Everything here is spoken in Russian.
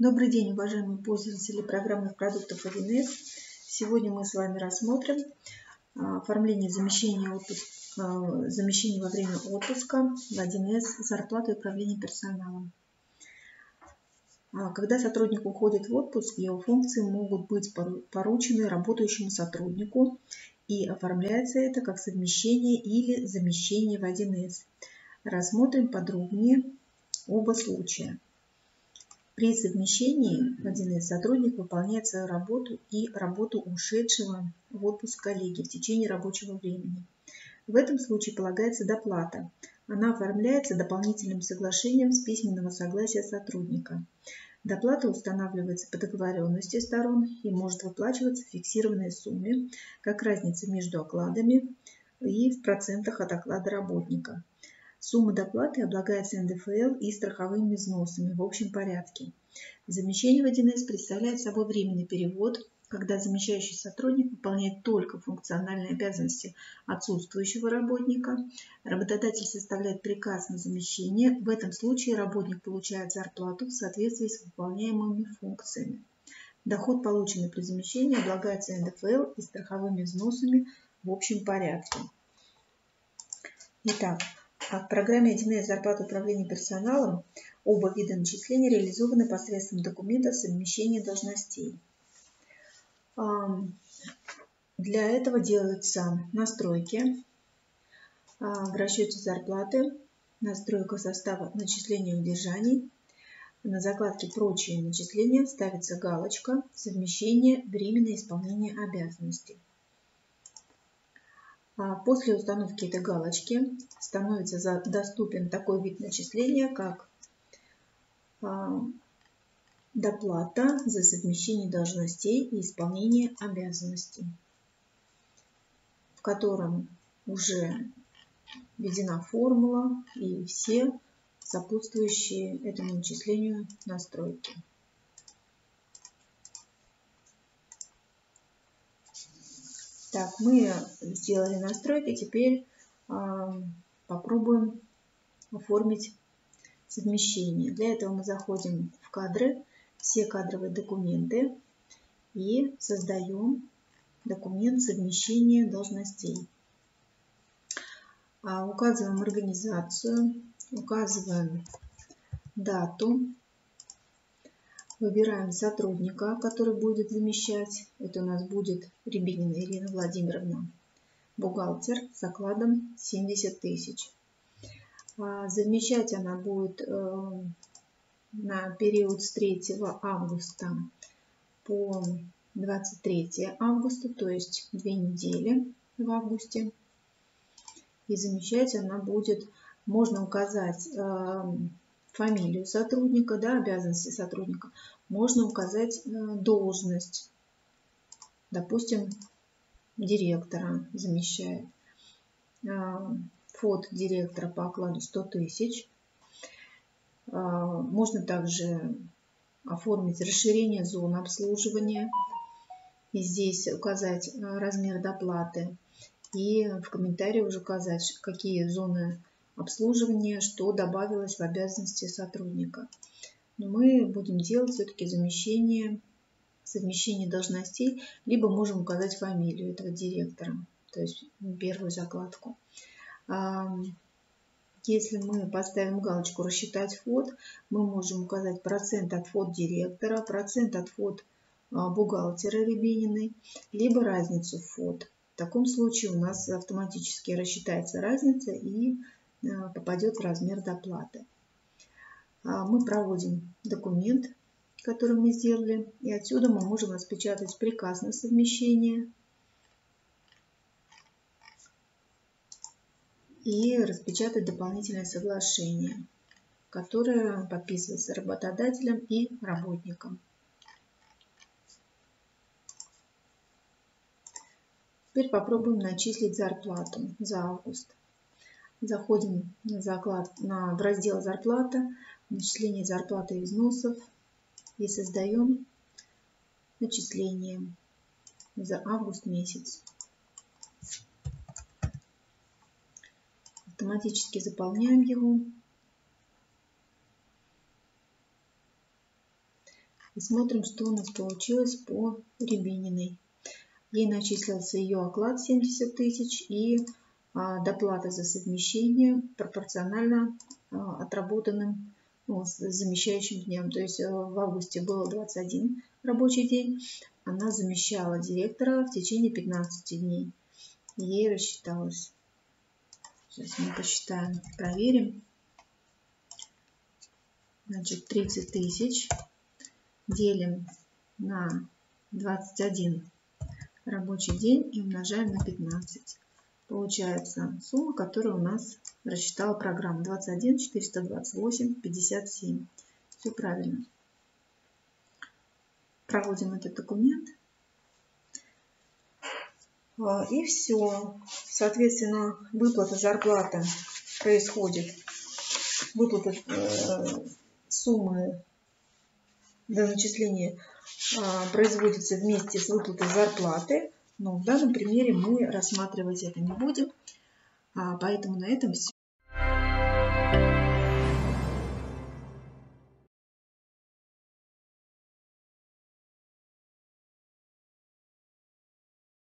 Добрый день, уважаемые пользователи программных продуктов 1С. Сегодня мы с вами рассмотрим оформление замещения во время отпуска в 1С, зарплату и управление персоналом. Когда сотрудник уходит в отпуск, его функции могут быть поручены работающему сотруднику, и оформляется это как совмещение или замещение в 1С. Рассмотрим подробнее оба случая. При совмещении в 1С сотрудник выполняет свою работу и работу ушедшего в отпуск коллеги в течение рабочего времени. В этом случае полагается доплата. Она оформляется дополнительным соглашением с письменного согласия сотрудника. Доплата устанавливается по договоренности сторон и может выплачиваться в фиксированной сумме, как разница между окладами и в процентах от оклада работника. Сумма доплаты облагается НДФЛ и страховыми взносами в общем порядке. Замещение в 1С представляет собой временный перевод, когда замещающий сотрудник выполняет только функциональные обязанности отсутствующего работника. Работодатель составляет приказ на замещение. В этом случае работник получает зарплату в соответствии с выполняемыми функциями. Доход, полученный при замещении, облагается НДФЛ и страховыми взносами в общем порядке. Итак. В программе 1С «Зарплата и управление персоналом» оба вида начисления реализованы посредством документа совмещения должностей. Для этого делаются настройки в расчете зарплаты, настройка состава начислений и удержаний. На закладке «Прочие начисления» ставится галочка «Совмещение, временное исполнение обязанностей». После установки этой галочки становится доступен такой вид начисления, как доплата за совмещение должностей и исполнение обязанностей, в котором уже введена формула и все сопутствующие этому начислению настройки. Так, мы сделали настройки, теперь попробуем оформить совмещение. Для этого мы заходим в кадры, все кадровые документы и создаем документ совмещения должностей. Указываем организацию, указываем дату, выбираем сотрудника, который будет замещать. Это у нас будет Рябинина Ирина Владимировна, бухгалтер с окладом 70 тысяч. Замещать она будет на период с 3 августа по 23 августа, то есть 2 недели в августе. И замещать она будет, можно указать фамилию сотрудника, да, обязанности сотрудника, можно указать должность. Допустим, директора замещает. Фото директора по окладу 100 тысяч. Можно также оформить расширение зоны обслуживания. И здесь указать размер доплаты. И в комментарии уже указать, какие зоны обслуживание, что добавилось в обязанности сотрудника. Но мы будем делать все-таки совмещение должностей, либо можем указать фамилию этого директора, то есть первую закладку. Если мы поставим галочку «Рассчитать ФОД», мы можем указать процент от ФОД директора, процент от ФОД бухгалтера Рябининой, либо разницу в ФОД. В таком случае у нас автоматически рассчитается разница и попадет в размер доплаты. Мы проводим документ, который мы сделали, и отсюда мы можем распечатать приказ на совмещение и распечатать дополнительное соглашение, которое подписывается работодателем и работником. Теперь попробуем начислить зарплату за август. Заходим в раздел «Зарплата», «Начисление зарплаты и взносов» и создаем начисление за август месяц. Автоматически заполняем его. И смотрим, что у нас получилось по Рябининой. Ей начислился ее оклад 70 тысяч и доплата за совмещение пропорционально отработанным замещающим днем. То есть в августе было 21 рабочий день. Она замещала директора в течение 15 дней. Ей рассчиталось. Сейчас мы посчитаем, проверим. Значит, 30 тысяч делим на 21 рабочий день и умножаем на 15. Получается сумма, которая у нас рассчитала программа. 21, 428, 57. Все правильно. Проводим этот документ. И все. Соответственно, выплата зарплаты происходит. Выплата суммы до начисления производится вместе с выплатой зарплаты. Но в данном примере мы рассматривать это не будем. Поэтому на этом все.